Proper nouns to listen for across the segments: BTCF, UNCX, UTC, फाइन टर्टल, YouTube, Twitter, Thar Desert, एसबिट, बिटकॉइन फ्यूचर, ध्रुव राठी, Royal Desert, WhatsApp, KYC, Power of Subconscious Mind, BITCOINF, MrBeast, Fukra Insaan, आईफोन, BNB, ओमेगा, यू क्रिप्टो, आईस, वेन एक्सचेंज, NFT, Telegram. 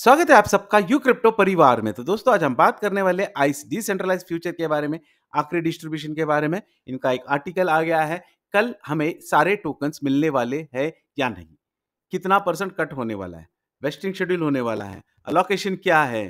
स्वागत है आप सबका यू क्रिप्टो परिवार में। तो दोस्तों आज हम बात करने वाले आईस डिसेंट्रलाइज फ्यूचर के बारे में, आखिरी डिस्ट्रीब्यूशन के बारे में। इनका एक आर्टिकल आ गया है, कल हमें सारे टोकन्स मिलने वाले हैं या नहीं, कितना % कट होने वाला है, वेस्टिंग शेड्यूल होने वाला है, अलोकेशन क्या है,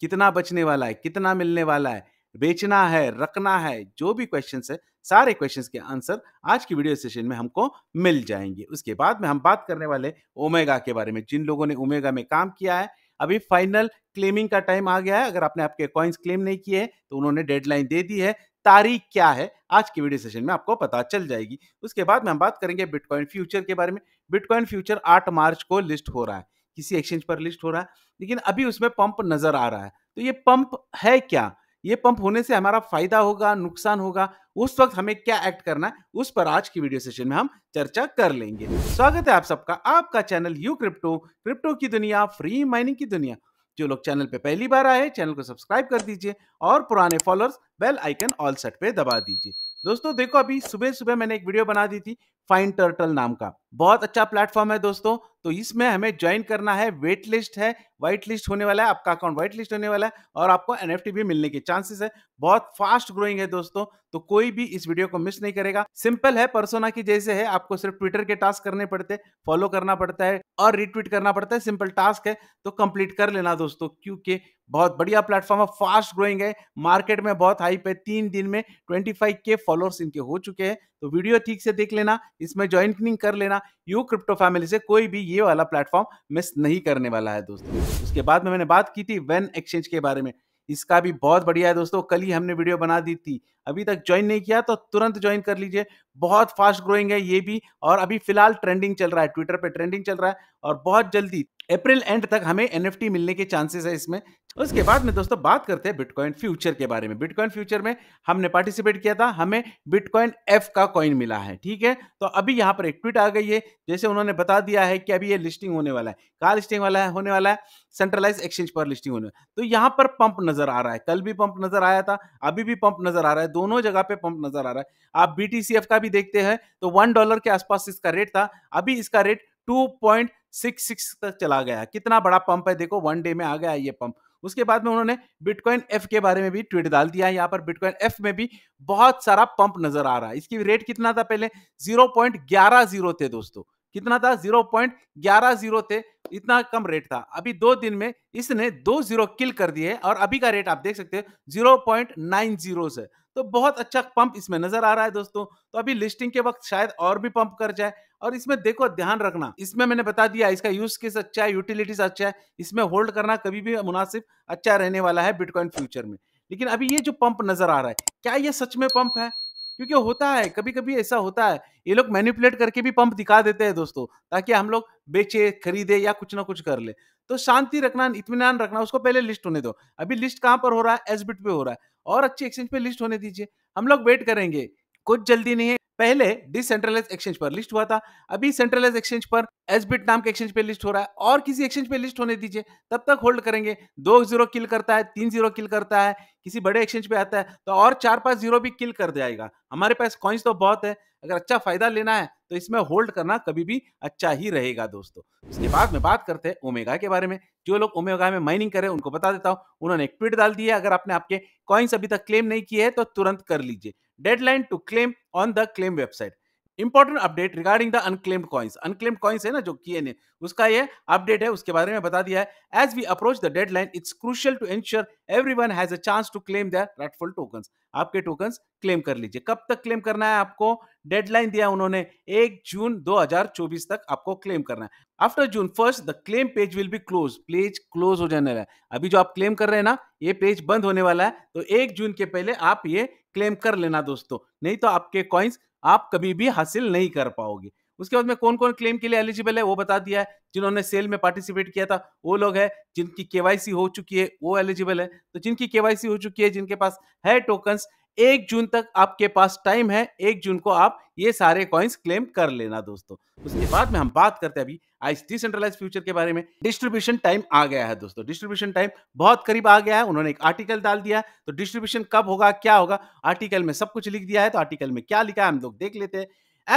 कितना बचने वाला है, कितना मिलने वाला है, बेचना है, रखना है, जो भी क्वेश्चंस है सारे क्वेश्चंस के आंसर आज की वीडियो सेशन में हमको मिल जाएंगे। उसके बाद में हम बात करने वाले ओमेगा के बारे में। जिन लोगों ने ओमेगा में काम किया है, अभी फाइनल क्लेमिंग का टाइम आ गया है। अगर आपने आपके कॉइन्स क्लेम नहीं किए हैं तो उन्होंने डेडलाइन दे दी है। तारीख क्या है आज की वीडियो सेशन में आपको पता चल जाएगी। उसके बाद में हम बात करेंगे बिटकॉइन फ्यूचर के बारे में। बिटकॉइन फ्यूचर 8 मार्च को लिस्ट हो रहा है, किसी एक्सचेंज पर लिस्ट हो रहा है, लेकिन अभी उसमें पंप नजर आ रहा है। तो ये पंप है क्या, ये पंप होने से हमारा फायदा होगा, नुकसान होगा, उस वक्त हमें क्या एक्ट करना है, उस पर आज की वीडियो सेशन में हम चर्चा कर लेंगे। स्वागत है आप सबका आपका चैनल यू क्रिप्टो, क्रिप्टो की दुनिया, फ्री माइनिंग की दुनिया। जो लोग चैनल पे पहली बार आए चैनल को सब्सक्राइब कर दीजिए और पुराने followers bell icon all set पे दबा दीजिए। दोस्तों देखो, अभी सुबह सुबह मैंने एक वीडियो बना दी थी फाइन टर्टल नाम का, बहुत अच्छा प्लेटफॉर्म है दोस्तों। तो इसमें हमें ज्वाइन करना है, वेट लिस्ट है, वाइट लिस्ट होने वाला है, आपका अकाउंट वाइट लिस्ट होने वाला है और आपको NFT भी मिलने के चांसेस है। बहुत फास्ट ग्रोइंग है दोस्तों, तो कोई भी इस वीडियो को मिस नहीं करेगा। सिंपल है, पर्सोना की जैसे है, आपको सिर्फ ट्विटर के टास्क करने पड़ते हैं, फॉलो करना पड़ता है और रिट्वीट करना पड़ता है। सिंपल टास्क है तो कंप्लीट कर लेना दोस्तों, क्योंकि बहुत बढ़िया प्लेटफॉर्म है, फास्ट ग्रोइंग है, मार्केट में बहुत हाइप है। 3 दिन में 25K फॉलोअर्स इनके हो चुके हैं। तो वीडियो ठीक से देख लेना, इसमें ज्वाइनिंग कर लेना। यू क्रिप्टो फैमिली से कोई भी ये वाला प्लेटफॉर्म मिस नहीं करने वाला है दोस्तों। उसके बाद में मैंने बात की थी वेन एक्सचेंज के बारे में, इसका भी बहुत बढ़िया है दोस्तों। कल ही हमने वीडियो बना दी थी, अभी तक ज्वाइन नहीं किया तो तुरंत ज्वाइन कर लीजिए। बहुत फास्ट ग्रोइंग है ये भी और अभी फिलहाल ट्रेंडिंग चल रहा है, ट्विटर पे ट्रेंडिंग चल रहा है और बहुत जल्दी अप्रैल एंड तक हमें NFT मिलने के चांसेस है इसमें। उसके बाद में दोस्तों बात करते हैं बिटकॉइन फ्यूचर के बारे में। बिटकॉइन फ्यूचर में हमने पार्टिसिपेट किया था, हमें बिटकॉइन F का कॉइन मिला है, ठीक है। तो अभी यहाँ पर एक ट्वीट आ गई है, जैसे उन्होंने बता दिया है कि अभी ये लिस्टिंग होने वाला है। कहाँ लिस्टिंग वाला है होने वाला है? सेंट्रलाइज एक्सचेंज पर लिस्टिंग होने वाला है। तो यहाँ पर पंप नजर आ रहा है, कल भी पंप नजर आया था, अभी भी पंप नजर आ रहा है, दोनों जगह पे पंप नजर आ रहा है। आप BTCF का भी देखते हैं तो $1 के आसपास इसका रेट था, अभी इसका रेट 2.66 तक चला गया। कितना बड़ा पंप है देखो, 1 डे में आ गया ये पंप। उसके बाद में उन्होंने बिटकॉइन F के बारे में भी ट्वीट डाल दिया है। यहाँ पर बिटकॉइन F में भी बहुत सारा पंप नजर आ रहा है। इसकी रेट कितना था पहले? 0.11 थे दोस्तों, कितना था? 0.11 थे, इतना कम रेट था। अभी 2 दिन में इसने 2 0 किल कर दिए और अभी का रेट आप देख सकते हैं 0.90 से। तो बहुत अच्छा पंप इसमें नजर आ रहा है दोस्तों। तो अभी लिस्टिंग के वक्त शायद और भी पंप कर जाए। और इसमें देखो ध्यान रखना, इसमें मैंने बता दिया इसका यूज केस अच्छा है, यूटिलिटीज अच्छा है, इसमें होल्ड करना कभी भी मुनासिब अच्छा रहने वाला है बिटकॉइन फ्यूचर में। लेकिन अभी ये जो पंप नजर आ रहा है, क्या ये सच में पंप है? क्योंकि होता है कभी कभी ऐसा होता है, ये लोग मैनिपुलेट करके भी पंप दिखा देते हैं दोस्तों, ताकि हम लोग बेचे, खरीदे या कुछ ना कुछ कर ले। तो शांति रखना, इत्मीनान रखना, उसको पहले लिस्ट होने दो। अभी लिस्ट कहाँ पर हो रहा है? एसबिट पे हो रहा है और अच्छे एक्सचेंज पे लिस्ट होने दीजिए, हम लोग वेट करेंगे, कुछ जल्दी नहीं है। पहले डिसेंट्रलाइज एक्सचेंज पर लिस्ट हुआ था, अभी सेंट्रलाइज एक्सचेंज पर एसबिट नाम के एक्सचेंज पे लिस्ट हो रहा है और किसी एक्सचेंज पे लिस्ट होने दीजिए, तब तक होल्ड करेंगे। 2 0 किल करता है, 3 0 किल करता है, किसी बड़े एक्सचेंज पे आता है तो और 4 5 0 भी किल कर जाएगा। हमारे पास कॉइन्स तो बहुत है, अगर अच्छा फायदा लेना है तो इसमें होल्ड करना कभी भी अच्छा ही रहेगा दोस्तों। उसके बाद में बात करते हैं ओमेगा के बारे में। जो लोग ओमेगा में माइनिंग करें उनको बता देता हूं, उन्होंने एक ट्वीट डाल दिया है, अगर आपने आपके कॉइन्स अभी तक क्लेम नहीं किए हैं तो तुरंत कर लीजिए। Deadline to claim on the claim website. Important update regarding the unclaimed coins. Unclaimed coins है ना जो किए ने, उसका ये अपडेट है, उसके बारे में बता दिया है। As we approach the deadline it's crucial to ensure everyone has a chance to claim their rightful tokens. आपके टोकन्स क्लेम कर लीजिए। कब तक क्लेम करना है आपको? डेडलाइन दिया उन्होंने 1 जून 2024 तक आपको क्लेम करना है। After June 1 the claim page will be close. Page close हो जाने वाला है, अभी जो आप क्लेम कर रहे हैं ना ये पेज बंद होने वाला है। तो 1 जून के पहले आप ये क्लेम कर लेना दोस्तों, नहीं तो आपके कॉइन्स आप कभी भी हासिल नहीं कर पाओगे। उसके बाद में कौन कौन क्लेम के लिए एलिजिबल है वो बता दिया है। जिन्होंने सेल में पार्टिसिपेट किया था वो लोग है, जिनकी KYC हो चुकी है वो एलिजिबल है। तो जिनकी KYC हो चुकी है, जिनके पास है टोकन्स, 1 जून तक आपके पास टाइम है, 1 जून को आप ये सारे कॉइन्स क्लेम कर लेना दोस्तों। उसके बाद में हम बात करते हैं अभी आईस डिसेंट्रलाइज फ्यूचर के बारे में। डिस्ट्रीब्यूशन टाइम आ गया है दोस्तों, डिस्ट्रीब्यूशन टाइम बहुत करीब आ गया है। उन्होंने एक आर्टिकल डाल दिया है, तो डिस्ट्रीब्यूशन कब होगा, क्या होगा, आर्टिकल में सब कुछ लिख दिया है। तो आर्टिकल में क्या लिखा है हम लोग देख लेते हैं।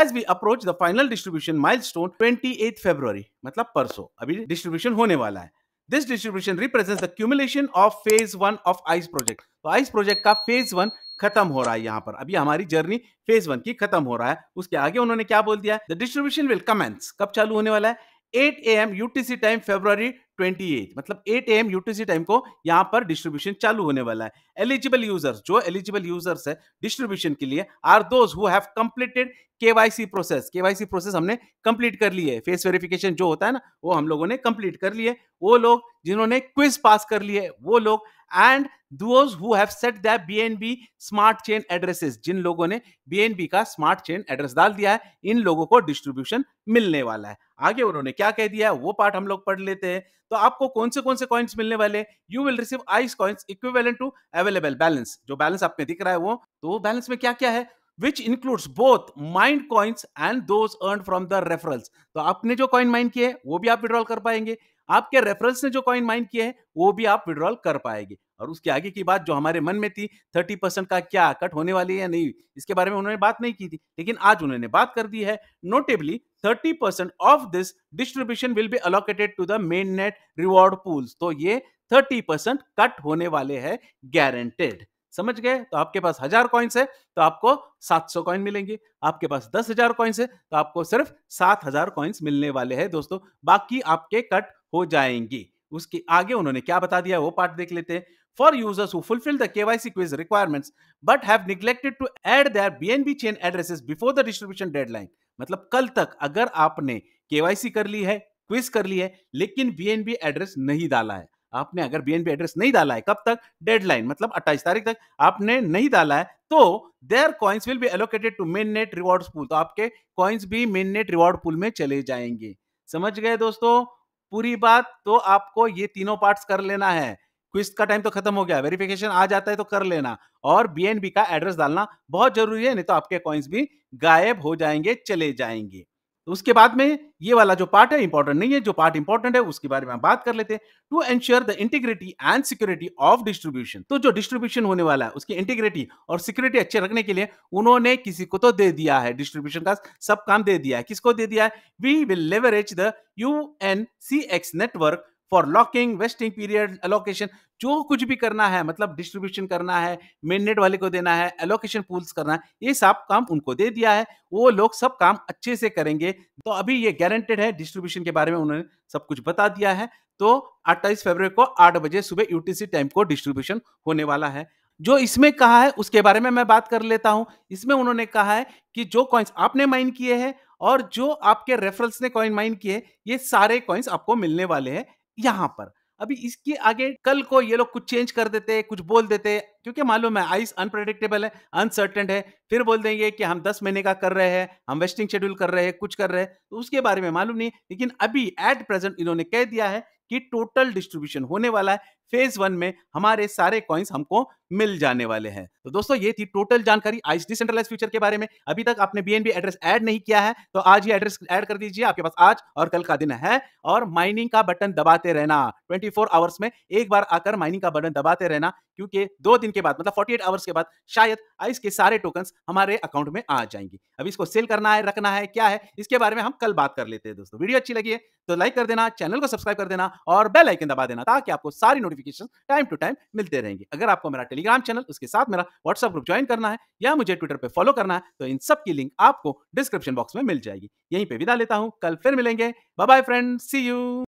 As we approach the final distribution milestone 28 February, मतलब परसों अभी डिस्ट्रीब्यूशन होने वाला है। This distribution represents the cumulation of phase one of आईस project. तो आईस प्रोजेक्ट का फेज वन खत्म हो रहा है, यहाँ पर अभी हमारी जर्नी फेज वन की खत्म हो रहा है। उसके आगे उन्होंने क्या बोल दिया है, द डिस्ट्रीब्यूशन विल कमेंस, कब चालू होने वाला है, 8 AM UTC टाइम फरवरी 28, मतलब 8 AM UTC टाइम को यहां पर डिस्ट्रीब्यूशन चालू होने वाला है। एलिजिबल यूजर्स, जो एलिजिबल यूजर्स है डिस्ट्रीब्यूशन के लिए, are those who have completed KYC process. KYC process हमने कंप्लीट कर लिए, फेस वेरिफिकेशन जो होता है ना वो हम लोगों ने कंप्लीट कर लिए। वो लोग जिन्होंने क्विज पास कर लिए वो लोग, and those who have set that BNB smart chain addresses, जिन लोगों ने BNB का स्मार्ट चेन एड्रेस डाल दिया है इन लोगों को डिस्ट्रीब्यूशन मिलने वाला है। आगे उन्होंने क्या कह दिया है वो पार्ट हम लोग पढ़ लेते हैं। तो आपको कौन से कॉइन्स मिलने वाले, you will receive आईस coins equivalent to available balance, जो बैलेंस आप में दिख रहा है वो, तो वो बैलेंस में क्या क्या है, which includes both mined coins and those earned from the referrals। तो आपने जो coin mine किए वो भी आप विड्रॉल कर पाएंगे, आपके रेफरल्स ने जो coin mine किए हैं वो भी आप विड्रॉल कर पाएंगे। और उसके आगे की बात जो हमारे मन में थी 30% का क्या कट होने वाली है या नहीं, इसके बारे में उन्होंने बात नहीं की थी, लेकिन आज उन्होंने बात कर दी है। Notably 30% of this distribution will be allocated to the main net reward pools, तो ये 30% कट होने वाले हैं गारंटेड। समझ गए? तो आपके पास 1000 कॉइन्स है तो आपको 700 कॉइन मिलेंगे, आपके पास 10,000 कॉइन्स है तो आपको सिर्फ 7,000 कॉइन्स मिलने वाले हैं दोस्तों, बाकी आपके कट हो जाएंगी। उसके आगे उन्होंने क्या बता दिया वो पार्ट देख लेते हैं। For users who fulfil the KYC quiz requirements but have neglected to add their BNB chain addresses before the distribution deadline, मतलब कल तक अगर आपने KYC कर ली है, क्विज कर ली है, लेकिन BNB एड्रेस नहीं डाला है आपने, अगर BNB एड्रेस नहीं डाला है कब तक, डेडलाइन मतलब 28 तारीख तक आपने नहीं डाला है, तो their coins will be allocated to mainnet rewards pool, तो आपके कॉइंस भी मेननेट रिवॉर्ड पूल में चले जाएंगे। समझ गए दोस्तों पूरी बात? तो आपको ये तीनों पार्ट्स कर लेना है। क्विज का टाइम तो खत्म हो गया, वेरिफिकेशन आ जाता है तो कर लेना, और BNB का एड्रेस डालना बहुत जरूरी है, नहीं तो आपके कॉइंस भी गायब हो जाएंगे, चले जाएंगे। तो उसके बाद में ये वाला जो पार्ट है इंपॉर्टेंट नहीं है, जो पार्ट इंपॉर्टेंट है उसके बारे में हम बात कर लेते हैं। To ensure the integrity and security of distribution, तो जो डिस्ट्रीब्यूशन होने वाला है उसकी इंटीग्रिटी और सिक्योरिटी अच्छे रखने के लिए उन्होंने किसी को तो दे दिया है, डिस्ट्रीब्यूशन का सब काम दे दिया है, किसको दे दिया है, we will leverage the UNCX network for locking vesting period allocation, जो कुछ भी करना है, मतलब डिस्ट्रीब्यूशन करना है, मेननेट वाले को देना है, एलोकेशन पूल्स करना है, ये सब काम उनको दे दिया है, वो लोग सब काम अच्छे से करेंगे। तो अभी ये गारंटेड है, डिस्ट्रीब्यूशन के बारे में उन्होंने सब कुछ बता दिया है। तो 28 फरवरी को 8 बजे सुबह UTC टाइम को डिस्ट्रीब्यूशन होने वाला है। जो इसमें कहा है उसके बारे में मैं बात कर लेता हूं। इसमें उन्होंने कहा है कि जो कॉइन्स आपने माइन किए हैं और जो आपके रेफरल्स ने कॉइन माइन किए, ये सारे कॉइन्स आपको मिलने वाले हैं यहां पर। अभी इसके आगे कल को ये लोग कुछ चेंज कर देते, कुछ बोल देते, क्योंकि मालूम है आईस अनप्रेडिक्टेबल है, अनसर्टेंट है, फिर बोल देंगे कि हम 10 महीने का कर रहे हैं, हम वेस्टिंग शेड्यूल कर रहे हैं, कुछ कर रहे हैं, तो उसके बारे में मालूम नहीं। लेकिन अभी एट प्रेजेंट इन्होंने कह दिया है कि टोटल डिस्ट्रीब्यूशन होने वाला है फेज वन में, हमारे सारे कॉइन्स हमको मिल जाने वाले हैं। तो दोस्तों ये थी टोटल जानकारी आईस डिसेंट्रलाइज्ड फ्यूचर के बारे में। अभी तक आपने BNB एड्रेस ऐड नहीं किया है तो आज ये एड्रेस ऐड कर दीजिए, आपके पास आज और कल का दिन है। और माइनिंग का बटन दबाते रहना, 24 आवर्स में एक बार आकर माइनिंग का बटन दबाते रहना, क्योंकि 2 दिन के बाद मतलब 48 आवर्स के बाद शायद आईस के सारे टोकन्स हमारे अकाउंट में आ जाएंगे। अभी इसको सेल करना है, रखना है, क्या है, इसके बारे में हम कल बात कर लेते हैं दोस्तों। वीडियो अच्छी लगी है तो लाइक कर देना, चैनल को सब्सक्राइब कर देना और बेल आइकन दबा देना, ताकि आपको सारी नोटिफिकेशन टाइम टू टाइम मिलते रहेंगे। अगर आपको मेरा टेलीग्राम चैनल, उसके साथ मेरा व्हाट्सएप ग्रुप ज्वाइन करना है या मुझे ट्विटर पे फॉलो करना है, तो इन सब की लिंक आपको डिस्क्रिप्शन बॉक्स में मिल जाएगी। यहीं पे विदा लेता हूं, कल फिर मिलेंगे। Bye bye friend, see you.